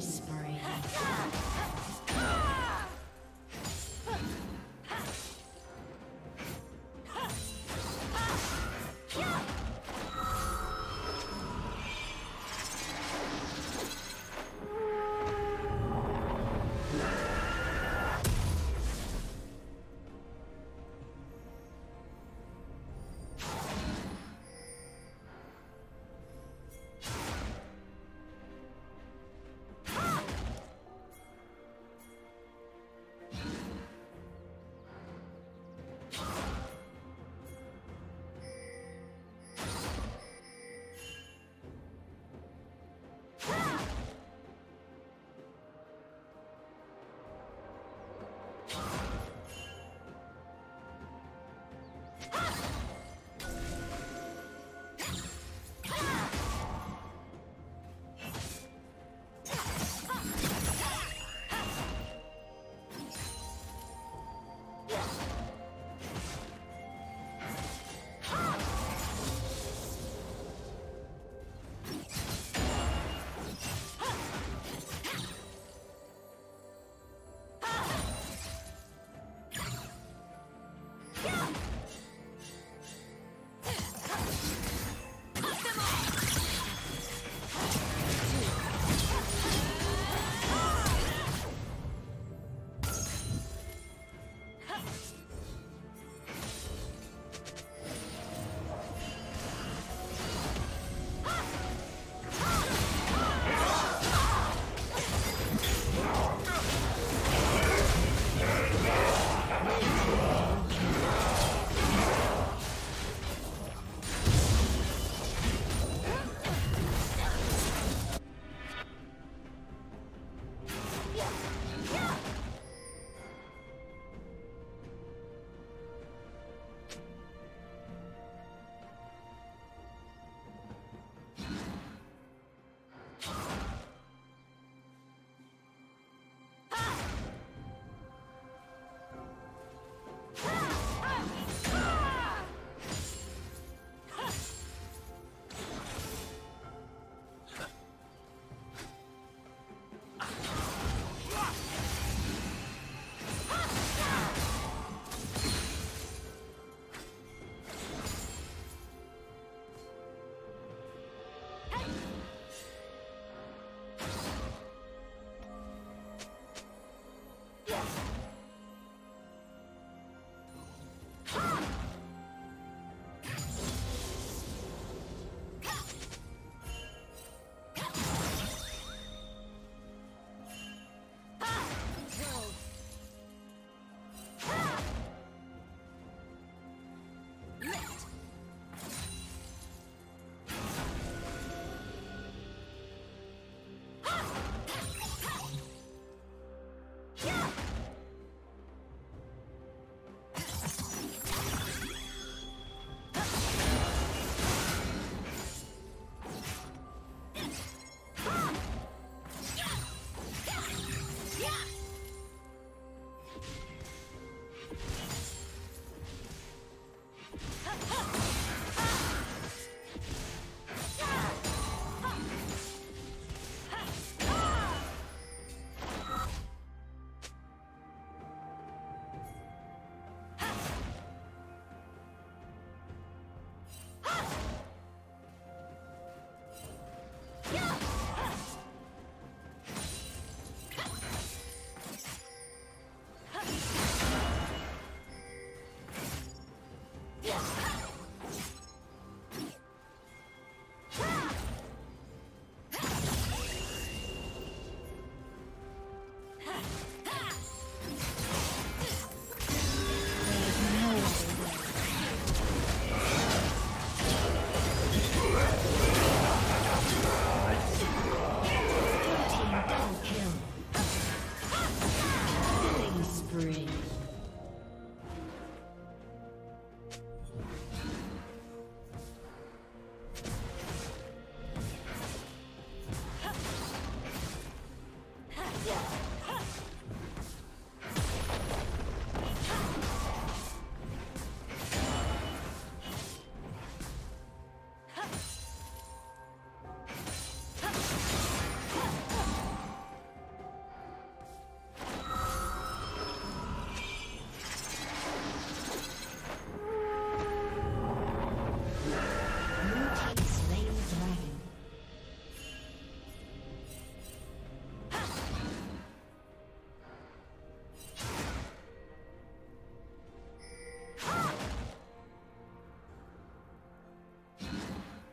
Spree.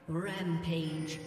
Rampage.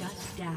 Shut down.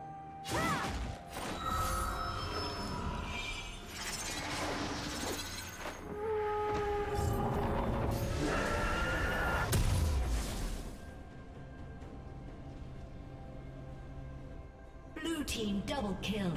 Blue team double kill.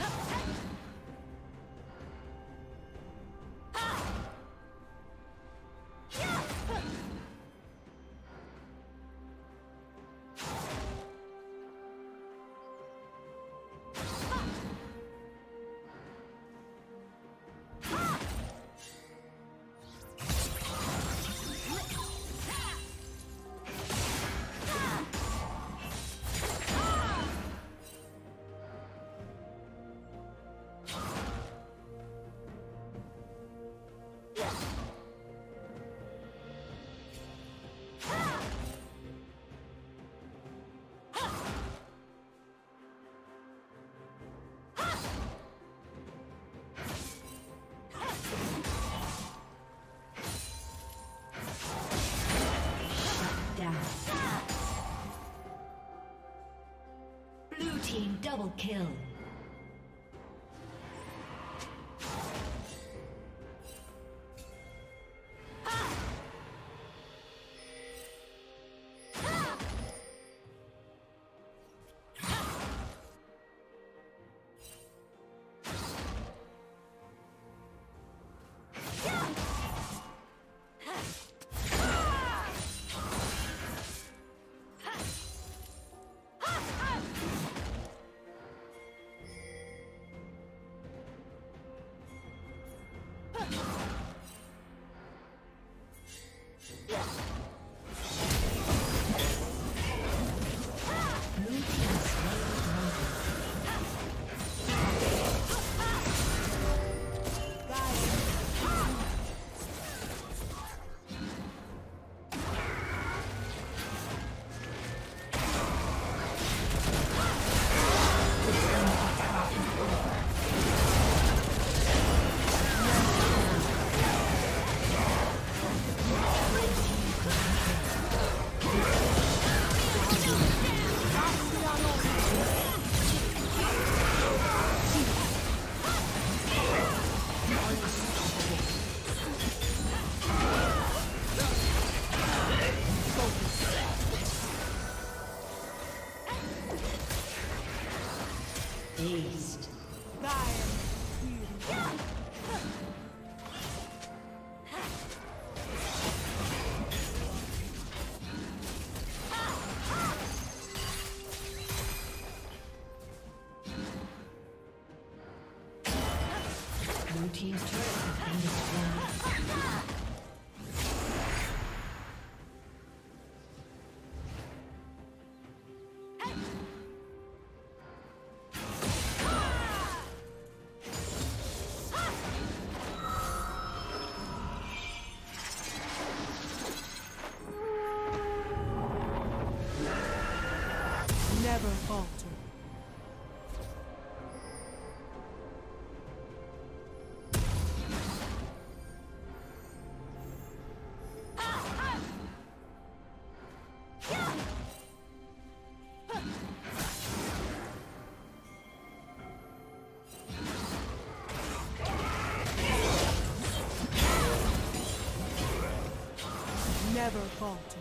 Team double kill. team's turret has been destroyed. Never falter.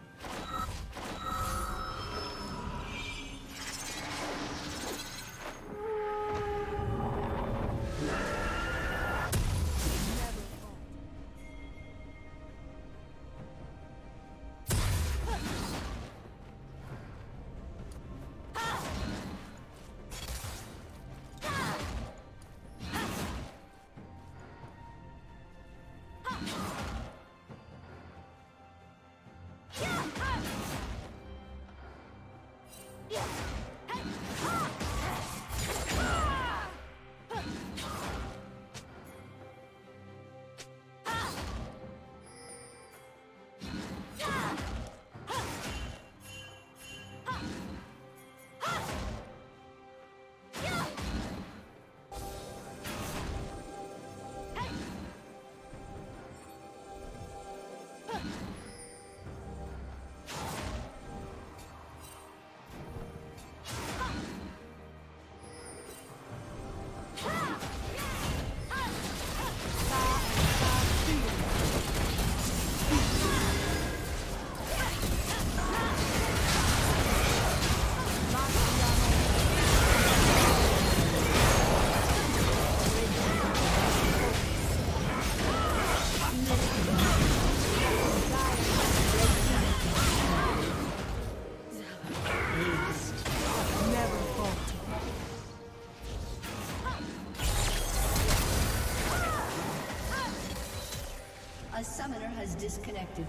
A summoner has disconnected.